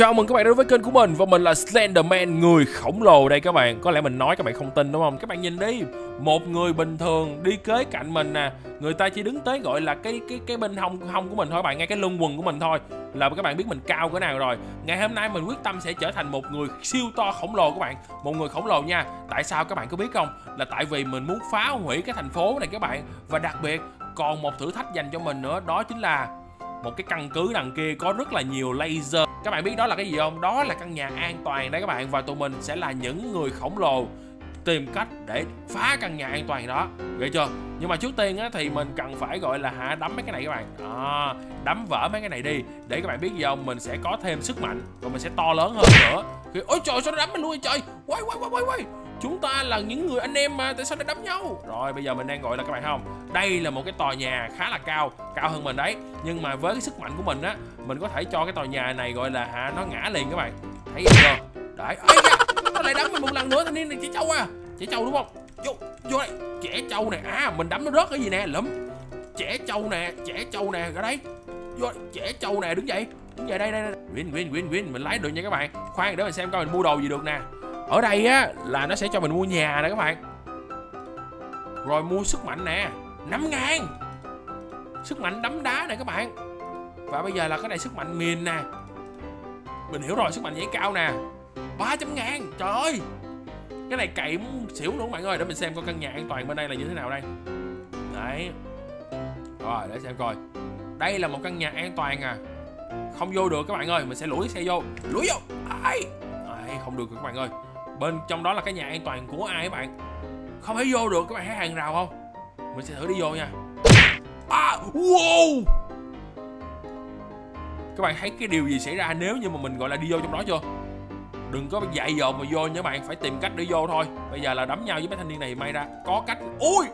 Chào mừng các bạn đến với kênh của mình, và mình là Slenderman, người khổng lồ đây các bạn. Có lẽ mình nói các bạn không tin đúng không? Các bạn nhìn đi, một người bình thường đi kế cạnh mình nè, người ta chỉ đứng tới gọi là cái bên hông của mình thôi bạn, ngay cái lưng quần của mình thôi là các bạn biết mình cao cỡ nào rồi. Ngày hôm nay mình quyết tâm sẽ trở thành một người siêu to khổng lồ các bạn, một người khổng lồ nha. Tại sao các bạn có biết không? Là tại vì mình muốn phá hủy cái thành phố này các bạn, và đặc biệt còn một thử thách dành cho mình nữa, đó chính là một cái căn cứ đằng kia có rất là nhiều laser. Các bạn biết đó là cái gì không? Đó là căn nhà an toàn đấy các bạn. Và tụi mình sẽ là những người khổng lồ tìm cách để phá căn nhà an toàn đó, ghê chưa? Nhưng mà trước tiên á, thì mình cần phải gọi là đấm mấy cái này các bạn, đấm vỡ mấy cái này đi, để các bạn biết gì không, mình sẽ có thêm sức mạnh và mình sẽ to lớn hơn nữa. Thì ôi trời, sao nó đấm mình luôn vậy trời? Quay quay quay quay quay, chúng ta là những người anh em mà, tại sao nó đấm nhau? Rồi bây giờ mình đang gọi là, các bạn không, đây là một cái tòa nhà khá là cao hơn mình đấy, nhưng mà với cái sức mạnh của mình á, mình có thể cho cái tòa nhà này gọi là nó ngã liền các bạn, thấy chưa? Đấy, nó lại đấm mình một lần nữa. Thanh niên này trẻ trâu à, trẻ trâu đúng không? Vô đây, trẻ trâu nè. Mình đấm nó rớt cái gì nè, lụm. Trẻ trâu nè, trẻ trâu nè, ở đây. Vô đây, trẻ trâu nè, đứng dậy, đứng dậy, đây đây đây. Win, mình lái được nha các bạn. Khoan để mình xem coi mình mua đồ gì được nè. Ở đây á là nó sẽ cho mình mua nhà nè các bạn. Rồi mua sức mạnh nè, 5.000. Sức mạnh đấm đá nè các bạn. Và bây giờ là cái này sức mạnh mìn nè. Mình hiểu rồi, sức mạnh nhảy cao nè, 300.000. Trời ơi, cái này cậy xỉu luôn các bạn ơi. Để mình xem coi căn nhà an toàn bên đây là như thế nào đây. Đấy, rồi để xem coi. Đây là một căn nhà an toàn à, không vô được các bạn ơi. Mình sẽ lủi xe vô, lủi vô. Ai không được các bạn ơi. Bên trong đó là cái nhà an toàn của ai các bạn? Không thể vô được, các bạn thấy hàng rào không? Mình sẽ thử đi vô nha. Wow, các bạn thấy cái điều gì xảy ra nếu như mà mình gọi là đi vô trong đó chưa? Đừng có dại dột mà vô nha bạn, phải tìm cách để vô thôi. Bây giờ là đấm nhau với mấy thanh niên này, may ra có cách. Ui,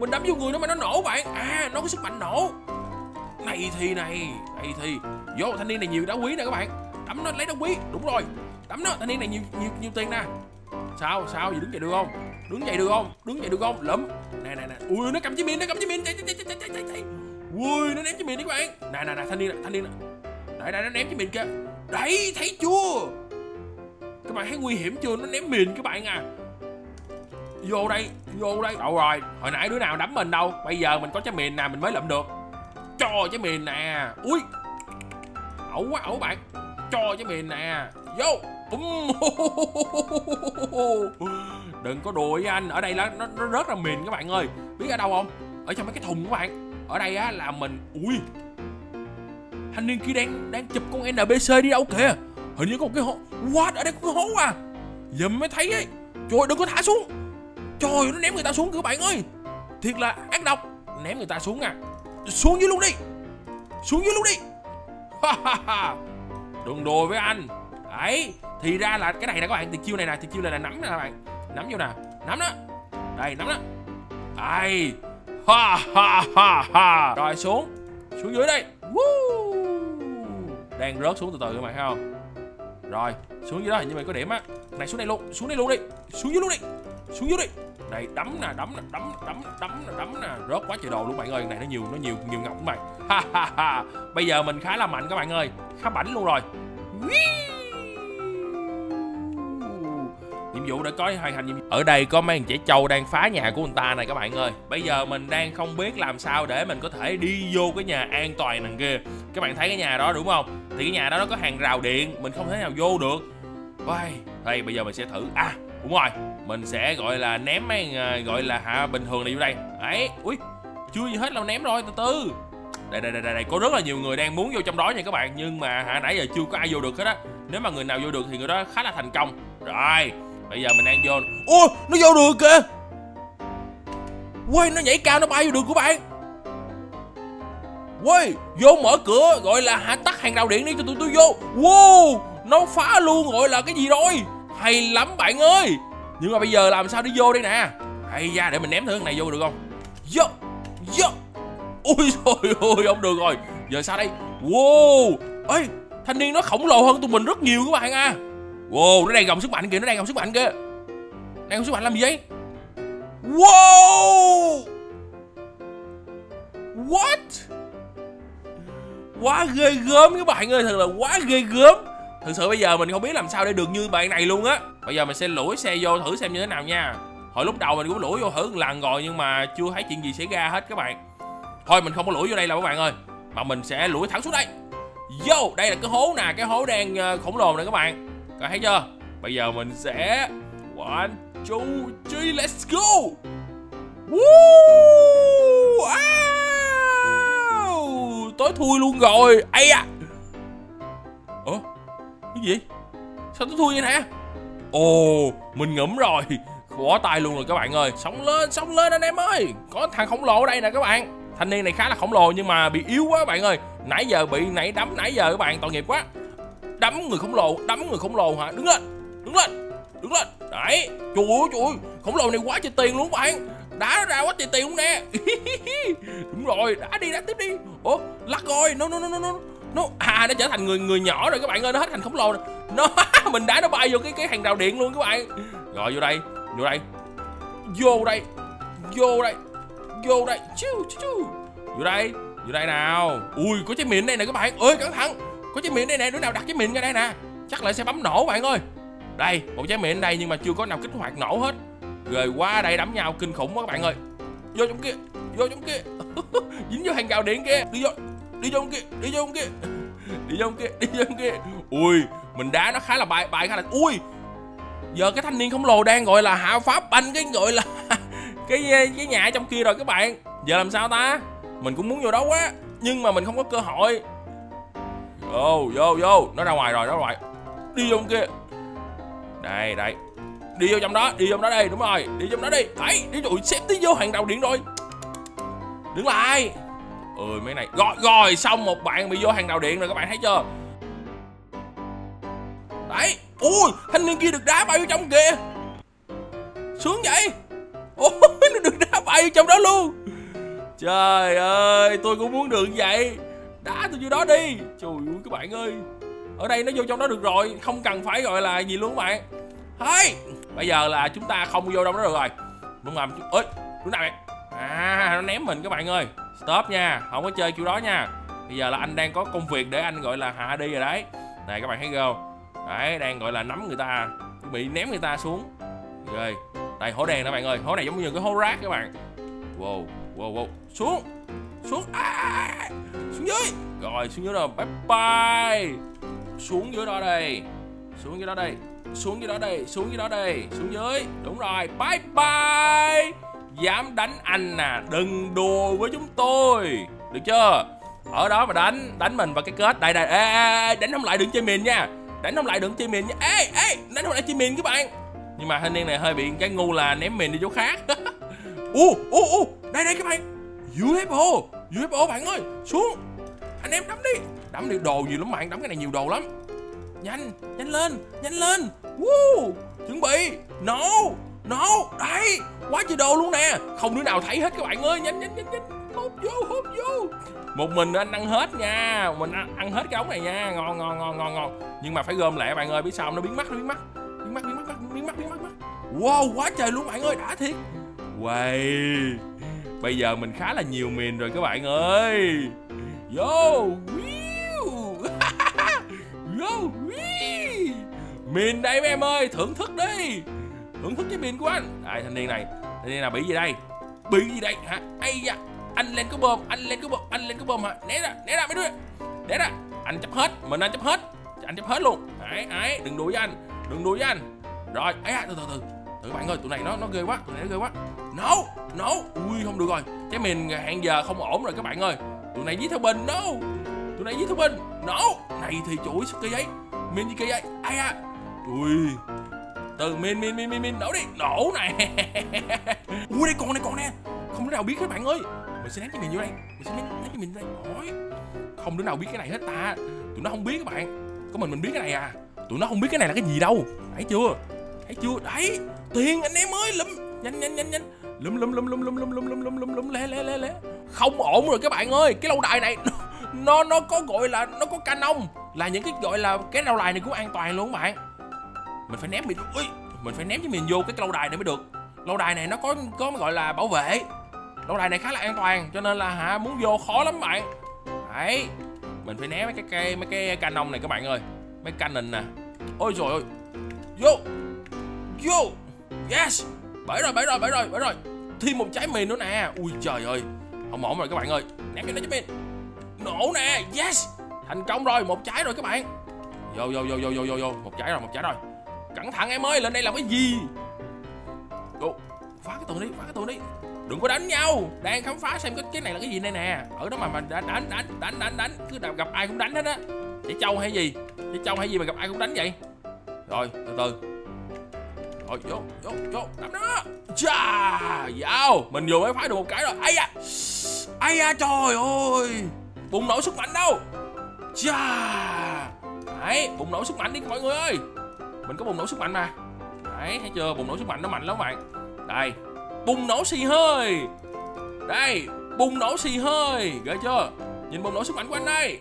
mình đấm vô người nó mà nó nổ bạn. Nó có sức mạnh nổ. Này thì vô, thanh niên này nhiều đá quý nè các bạn. Đấm nó lấy đá quý, đúng rồi. Đấm nó, thanh niên này nhiều tiền nè. Sao gì đứng dậy được không? Đứng dậy được không? Lụm. Nè. Ui, nó cầm chiếc pin, chạy. Ui, nó ném chiếc pin đi các bạn. Nè, thanh niên này. Đấy, nó ném chiếc pin kìa. Đấy, thấy chưa? Các bạn thấy nguy hiểm chưa? Nó ném mìn các bạn à. Vô đây. Đâu rồi? Hồi nãy đứa nào đấm mình đâu. Bây giờ mình có trái mìn nè, mình mới lụm được. Cho trái mìn nè. Ui, ẩu quá ẩu bạn. Cho trái mìn nè. Vô. Đừng có đùa với anh. Ở đây là nó rớt ra mìn các bạn ơi. Biết ở đâu không? Ở trong mấy cái thùng các bạn. Ở đây á là mình. Ui, thanh niên kia đang chụp con NPC đi đâu kìa. Hình như có một cái hố. What, ở đây có cái hố à? Giờ mới thấy ấy. Trời ơi, đừng có thả xuống. Trời ơi, nó ném người ta xuống kìa các bạn ơi. Thiệt là ác độc. Ném người ta xuống à. Xuống dưới luôn đi. Đừng đùa với anh. Đấy, thì ra là cái này nè các bạn. Thì chiêu này là nắm nè các bạn. Nắm vô nè, nắm đó. Đây, nắm đó. Đây. Rồi xuống dưới đây. Đang rớt xuống từ các bạn thấy không? Rồi, xuống dưới đó hình như mình có điểm á. Này, xuống đây luôn đi. Xuống dưới đi. Này, đấm nè. Rớt quá trời đồ luôn bạn ơi. Này nó nhiều ngọc các bạn. Bây giờ mình khá là mạnh các bạn ơi. Khá bảnh luôn rồi. Nhiệm vụ đã có hoàn thành nhiệm vụ. Ở đây có mấy thằng trẻ trâu đang phá nhà của người ta này các bạn ơi. Bây giờ mình đang không biết làm sao để mình có thể đi vô cái nhà an toàn đằng kia. Các bạn thấy cái nhà đó đúng không? Thì cái nhà đó nó có hàng rào điện, mình không thể nào vô được. Đây, bây giờ mình sẽ thử. Đúng rồi, mình sẽ gọi là ném mấy gọi là bình thường này vô đây. Đấy, ui, chưa gì hết là ném rồi, từ từ. Đây, có rất là nhiều người đang muốn vô trong đó nha các bạn. Nhưng mà nãy giờ chưa có ai vô được hết á. Nếu mà người nào vô được thì người đó khá là thành công. Rồi, bây giờ mình đang vô. Ôi, nó vô được kìa. Quay, nó nhảy cao, nó bay vô được của bạn. Quay, vô mở cửa, gọi là tắt hàng rào điện đi cho tụi tôi vô. Wow, nó phá luôn gọi là cái gì rồi. Hay lắm bạn ơi. Nhưng mà bây giờ làm sao để vô đây nè. Hay ra, để mình ném thử cái này vô được không? Vô. Ôi trời ơi, không được rồi. Giờ sao đây? Wow, ê, thanh niên nó khổng lồ hơn tụi mình rất nhiều các bạn à. Wow, nó đang gồng sức mạnh kìa, Đang gồng sức mạnh làm gì vậy? Wow. What? quá ghê gớm các bạn ơi, thật là quá ghê gớm. Thực sự bây giờ mình không biết làm sao để được như bạn này luôn á. Bây giờ mình sẽ lủi xe vô thử xem như thế nào nha. Hồi lúc đầu mình cũng lủi vô thử một lần rồi nhưng mà chưa thấy chuyện gì xảy ra hết các bạn. Thôi mình không có lủi vô đây là các bạn ơi, mà mình sẽ lủi thẳng xuống đây. Yo, đây là cái hố nè, cái hố đen khổng lồ nè các bạn. Các bạn thấy chưa? Bây giờ mình sẽ 1, 2, 3, let's go. Woo! Wow! Tối thui luôn rồi. Ây da. Ủa? Cái gì? Sao tối thui vậy nè? Ồ, mình ngủm rồi. Bỏ tay luôn rồi các bạn ơi. Sống lên anh em ơi. Có thằng khổng lồ ở đây nè các bạn. Thanh niên này khá là khổng lồ nhưng mà bị yếu quá các bạn ơi. Nãy giờ bị đấm nãy giờ các bạn, tội nghiệp quá. Đấm người khổng lồ hả? Đứng lên, đứng lên, đứng lên. Đấy, trời ơi, khổng lồ này quá trời tiền luôn các bạn. Đá ra quá trời tiền luôn nè. Đúng rồi, đá đi, đá tiếp đi. Ủa, lắc rồi, nó à, nó trở thành người nhỏ rồi các bạn ơi, nó hết thành khổng lồ rồi. Nó, mình đá nó bay vô cái hàng rào điện luôn các bạn. Rồi vô đây, vô đây. Vô đây, vô đây. Vô đây, chiu chiu, vô đây nào. Ui, có trái mìn đây nè các bạn. Ơi, cẩn thận, có trái mìn đây nè. Đứa nào đặt trái mìn ra đây nè, chắc là sẽ bấm nổ bạn ơi. Đây, một trái mìn đây nhưng mà chưa có nào kích hoạt nổ hết. Rồi qua đây đấm nhau kinh khủng quá các bạn ơi. Vô trong kia, vô trong kia. Dính vô hàng rào điện kia. Đi vô, đi vô kia, đi vô kia, đi vô kia, đi vô kia. Ui, mình đá nó khá là bài khá là. Ui, giờ cái thanh niên khổng lồ đang gọi là hạ pháp banh cái gọi là cái nhà trong kia rồi các bạn. Giờ làm sao ta? Mình cũng muốn vô đó quá nhưng mà mình không có cơ hội. Vô vô vô, nó ra ngoài rồi, nó ra ngoài. Đi vô trong kia. Đây đây. Đi vô trong đó, đi vô trong đó đây, đúng rồi. Đi vô trong đó đi. Đấy, đi rồi, xếp tí vô hàng đầu điện rồi. Đứng lại. Ơi mấy này. Rồi rồi, xong một bạn bị vô hàng đầu điện rồi các bạn thấy chưa? Đấy. Ui, thanh niên kia được đá bay vô trong kìa. Sướng vậy. Ôi, nó được đá bay vô trong đó luôn. Trời ơi, tôi cũng muốn được vậy. Đá tôi vô đó đi. Trời ơi các bạn ơi. Ở đây nó vô trong đó được rồi, không cần phải gọi là gì luôn các bạn. Hey, bây giờ là chúng ta không vô trong đó được rồi. Muốn làm chút. Ơi, đúng nào vậy? À, nó ném mình các bạn ơi. Stop nha, không có chơi kiểu đó nha. Bây giờ là anh đang có công việc để anh gọi là hạ đi rồi đấy. Này các bạn thấy không? Đấy, đang gọi là nắm người ta, bị ném người ta xuống. Rồi. Đây, hố đen đó bạn ơi, hố này giống như cái hố rác các bạn. Wow, wow, wow. Xuống, xuống, à, xuống dưới. Rồi, xuống dưới rồi, bye bye. Xuống dưới đó đây. Xuống dưới đó đây. Xuống dưới đó đây, xuống dưới đó đây. Xuống dưới, đúng rồi, bye bye. Dám đánh anh nè, đừng đùa với chúng tôi. Được chưa? Ở đó mà đánh mình vào cái kết. Đây, đây, ê, đánh không lại đừng chơi mìn nha. Đánh không lại đừng chơi mìn nha. Ê, đánh không lại chơi mìn các bạn. Nhưng mà thanh niên này hơi bị cái ngu là ném mìn đi chỗ khác. Ô, đây đây các bạn. UFO, UFO bạn ơi, xuống. Anh em đấm đi. Đấm đi, đồ nhiều lắm bạn, đấm cái này nhiều đồ lắm. Nhanh, nhanh lên, nhanh lên. Woo, chuẩn bị. No, no, đây. Quá trời đồ luôn nè. Không đứa nào thấy hết các bạn ơi, nhanh nhanh nhanh nhanh. Hốt vô, hốt vô. Một mình anh ăn hết nha. Mình ăn hết cái ống này nha. Ngon ngon ngon ngon ngon. Nhưng mà phải gom lại bạn ơi, biết sao không? Nó biến mất, nó biến mất. Biến mất. Wow, quá trời luôn bạn ơi, đã thiệt. Wow. Bây giờ mình khá là nhiều mìn rồi các bạn ơi. Yo. Yo. Mìn đây mấy em ơi, thưởng thức đi. Thưởng thức cái mìn của anh. Đây thanh niên này. Thanh niên nào bị gì đây? Bị gì đây hả? Ây da. Anh lên cái bơm, hả? Né ra mấy đứa. Né ra. Anh chấp hết, mình anh chấp hết. Anh chấp hết luôn. Đấy, ấy, đừng đùa với anh. Rồi, ấy à, từ các bạn ơi, tụi này nó ghê quá, No, no, ui không được rồi. Cái mìn hẹn giờ không ổn rồi các bạn ơi. Tụi này giết theo bình, no. No. Này thì chuỗi sức cây giấy. Mìn gì cây giấy? Ai à. Ui. Từ mìn nổ đi, nổ này. Ui đây còn nè. Không đứa nào biết các bạn ơi. Mình sẽ ném cái mìn vô đây. Không đứa nào biết cái này hết ta. Tụi nó không biết các bạn. Có mình biết cái này à. Tụi nó không biết cái này là cái gì đâu. Thấy chưa? Đấy, tiền anh em ơi, lụm. Nhanh nhanh. Lụm lé. Không ổn rồi các bạn ơi. Cái lâu đài này nó có gọi là nó có canon, là những cái gọi là cái lâu đài này cũng an toàn luôn các bạn. Mình phải ném mình. Ui, mình phải ném cho mình vô cái lâu đài này mới được. Lâu đài này nó có gọi là bảo vệ. Lâu đài này khá là an toàn cho nên là hả muốn vô khó lắm các bạn. Đấy. Mình phải né mấy cái canon này các bạn ơi. Mấy cannon nè. Ôi trời ơi. Vô. Vô. Yes. Bể rồi. Thêm một trái mìn nữa nè. Ui trời ơi. Không ổn rồi các bạn ơi. Ném cho nó trái mìn. Nổ nè. Yes. Thành công rồi. Một trái rồi các bạn. Vô. Một trái rồi. Cẩn thận em ơi. Lên đây làm cái gì? Đồ. Phá cái tường đi. Đừng có đánh nhau. Đang khám phá xem cái này là cái gì đây nè. Ở đó mà đánh. Cứ gặp ai cũng đánh hết á. Trẻ trâu hay gì? Mà gặp ai cũng đánh vậy? Rồi, từ từ. Rồi, vô. Đấm nó. Chà, dạo. Mình vừa mới phá được một cái rồi. Ây da. Trời ơi. Bùng nổ sức mạnh đâu. Chà. Đấy, bùng nổ sức mạnh đi mọi người ơi. Mình có bùng nổ sức mạnh mà. Đấy, thấy chưa? Bùng nổ sức mạnh nó mạnh lắm các bạn. Đây. Bùng nổ xì hơi. Đây. Bùng nổ xì hơi. Ghê chưa? Nhìn bùng nổ sức mạnh của anh đây.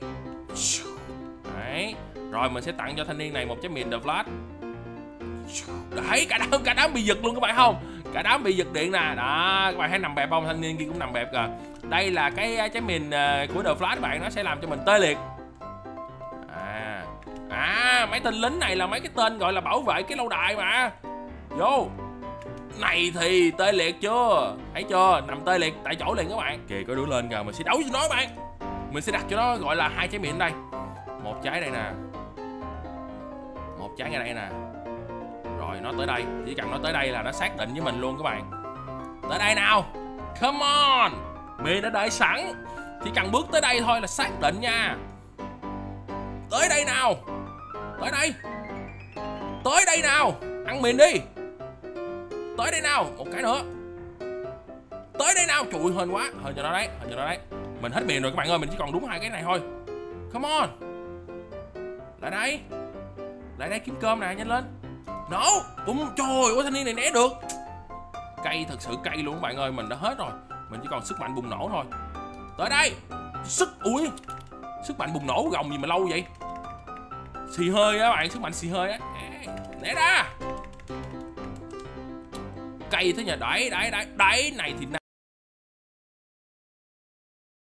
Đấy. Rồi mình sẽ tặng cho thanh niên này một trái mìn The Flash. Đấy, cả đám bị giật luôn các bạn không? Cả đám bị giật điện nè. Đó, các bạn thấy nằm bẹp không? Thanh niên kia cũng nằm bẹp kìa. Đây là cái trái mìn của The Flash các bạn, nó sẽ làm cho mình tê liệt. Mấy tên lính này là mấy cái tên gọi là bảo vệ cái lâu đài mà. Vô. Này thì tê liệt chưa? Thấy chưa? Nằm tê liệt tại chỗ liền các bạn. Kìa có đứa lên kìa, mình sẽ đấu cho nó các bạn. Mình sẽ đặt cho nó gọi là 2 trái mìn đây. Một trái đây nè. Một trái ngay đây nè. Rồi nó tới đây. Chỉ cần nó tới đây là nó xác định với mình luôn các bạn. Tới đây nào. Come on. Mìn đã đợi sẵn. Chỉ cần bước tới đây thôi là xác định nha. Tới đây nào. Tới đây. Tới đây nào. Ăn mìn đi. Tới đây nào. Một cái nữa. Tới đây nào. Trời ơi, hên quá. Hên cho nó đấy. Mình hết mìn rồi các bạn ơi. Mình chỉ còn đúng 2 cái này thôi. Come on. Lại đây. Lại đây kiếm cơm nè. Nhanh lên. Nổ. Trời ơi, thanh niên này né được. Cây thật sự cây luôn các bạn ơi. Mình đã hết rồi. Mình chỉ còn sức mạnh bùng nổ thôi. Tới đây. Sức mạnh bùng nổ gồng gì mà lâu vậy. Xì hơi á các bạn. Sức mạnh xì hơi á. Né ra. Cây thế nhờ. Đấy. Này thì